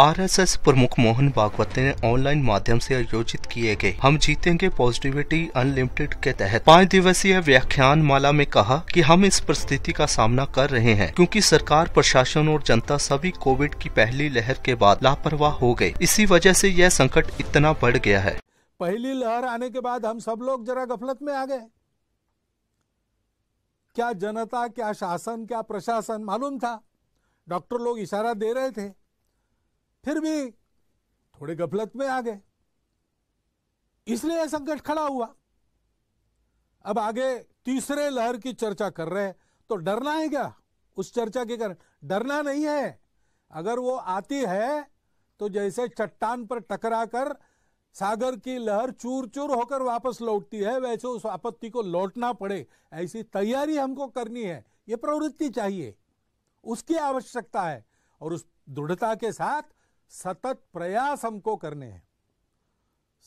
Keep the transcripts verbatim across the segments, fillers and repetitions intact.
RSS प्रमुख मोहन भागवत ने online माध्यम से आयोजित किए गए हम जीतेंगे पॉजिटिविटी अनलिमिटेड के तहत पाँच दिवसीय व्याख्यान माला में कहा कि हम इस परिस्थिति का सामना कर रहे हैं क्योंकि सरकार, प्रशासन और जनता सभी कोविड की पहली लहर के बाद लापरवाह हो गए। इसी वजह से यह संकट इतना बढ़ गया है। पहली लहर आने के बाद हम सब लोग जरा गफलत में आ गए। क्या जनता, क्या शासन, क्या प्रशासन मालूम था। डॉक्टर लोग इशारा दे रहे थे, फिर भी थोड़े गफलत में आ गए, इसलिए संकट खड़ा हुआ। अब आगे तीसरे लहर की चर्चा कर रहे हैं, तो डरना है क्या उस चर्चा के कारण? डरना नहीं है। अगर वो आती है तो जैसे चट्टान पर टकराकर सागर की लहर चूर चूर होकर वापस लौटती है, वैसे उस आपत्ति को लौटना पड़े, ऐसी तैयारी हमको करनी है। ये प्रवृत्ति चाहिए, उसकी आवश्यकता है, और उस दृढ़ता के साथ सतत प्रयास हमको करने हैं।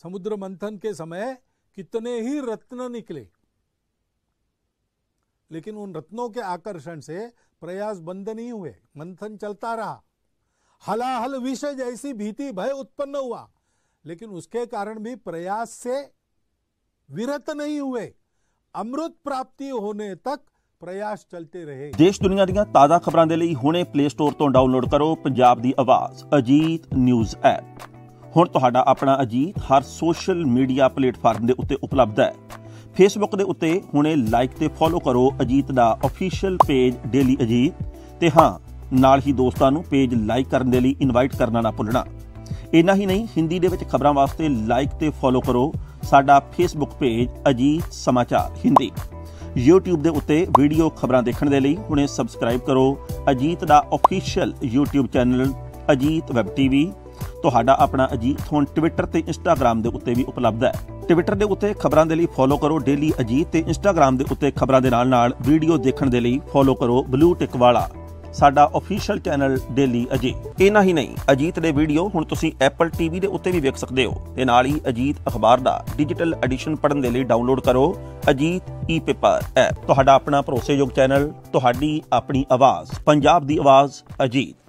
समुद्र मंथन के समय कितने ही रत्न निकले, लेकिन उन रत्नों के आकर्षण से प्रयास बंद नहीं हुए, मंथन चलता रहा। हलाहल विष जैसी भीति भय उत्पन्न हुआ, लेकिन उसके कारण भी प्रयास से विरत नहीं हुए। अमृत प्राप्ति होने तक प्रयास चलते रहे। देश दुनिया ਦੀਆਂ ਤਾਜ਼ਾ ਖਬਰਾਂ ਦੇ ਲਈ ਹੁਣੇ ਪਲੇ ਸਟੋਰ ਤੋਂ ਡਾਊਨਲੋਡ ਕਰੋ पंजाब दी आवाज़ अजीत न्यूज़ ऐप। ਹੁਣ ਤੁਹਾਡਾ ਆਪਣਾ अजीत हर सोशल मीडिया प्लेटफॉर्म ਦੇ ਉੱਤੇ ਉਪਲਬਧ ਹੈ। फेसबुक ਦੇ ਉੱਤੇ ਹੁਣੇ ਲਾਈਕ ਤੇ ਫੋਲੋ ਕਰੋ अजीत ਦਾ ऑफिशियल पेज डेली अजीत ਤੇ ਹਾਂ ਨਾਲ ਹੀ ਦੋਸਤਾਂ ਨੂੰ पेज ਲਾਈਕ ਕਰਨ ਦੇ ਲਈ ਇਨਵਾਈਟ ਕਰਨਾ ਨਾ ਭੁੱਲਣਾ। ਇੰਨਾ ਹੀ ਨਹੀਂ, ਹਿੰਦੀ ਦੇ ਵਿੱਚ ਖਬਰਾਂ ਵਾਸਤੇ ਲਾਈਕ ਤੇ ਫੋਲੋ ਕਰੋ ਸਾਡਾ फेसबुक पेज अजीत समाचार हिंदी। YouTube ਦੇ ਉੱਤੇ ਵੀਡੀਓ ਖਬਰਾਂ ਦੇਖਣ ਦੇ ਲਈ ਹੁਣੇ ਸਬਸਕ੍ਰਾਈਬ ਕਰੋ ਅਜੀਤ ਦਾ official YouTube channel Ajit web TV. ਤੁਹਾਡਾ ਆਪਣਾ ਅਜੀਤ ਹੁਣ ਟਵਿੱਟਰ ਤੇ ਇੰਸਟਾਗ੍ਰam ਦੇ ਉੱਤੇ ਵੀ ਉਪਲਬਧ ਹੈ। ਟਵਿੱਟਰ ਦੇ ਉੱਤੇ ਖਬਰਾਂ ਦੇ ਲਈ ਫੋਲੋ ਕਰੋ ਡੇਲੀ ਅਜੀਤ ਤੇ ਇੰਸਟਾਗ੍ਰam ਦੇ ਉੱਤੇ ਖਬਰਾਂ ਦੇ ਨਾਲ-ਨਾਲ ਵੀਡੀਓ ਦੇਖਣ ਦੇ ਲਈ ਫੋਲੋ ਕਰੋ ਬਲੂ ਟਿਕ ਵਾਲਾ ਸਾਡਾ ਆਫੀਸ਼ੀਅਲ ਚੈਨਲ ਡੇਲੀ ਅਜੀਤ। ਇਹ ਨਹੀਂ ਨਹੀਂ ਅਜੀਤ ਦੇ ਵੀਡੀਓ ਹੁਣ ਤੁਸੀਂ ਐਪਲ ਟੀਵੀ ਦੇ ਉੱਤੇ ਵੀ ਵੇਖ ਸਕਦੇ ਹੋ ਤੇ ਨਾਲ ਹੀ ਅਜੀਤ ਅਖਬਾਰ ਦਾ ਡਿਜੀਟਲ ਐਡੀਸ਼ਨ ਪੜ੍ਹਨ ਦੇ ਲਈ ਡਾਊਨਲੋਡ ਕਰੋ ਅਜੀਤ ਈ ਪੇਪਰ ਐਪ। ਤੁਹਾਡਾ ਆਪਣਾ ਭਰੋਸੇਯੋਗ ਚੈਨਲ, ਤੁਹਾਡੀ ਆਪਣੀ ਆਵਾਜ਼, ਪੰਜਾਬ ਦੀ ਆਵਾਜ਼, ਅਜੀਤ।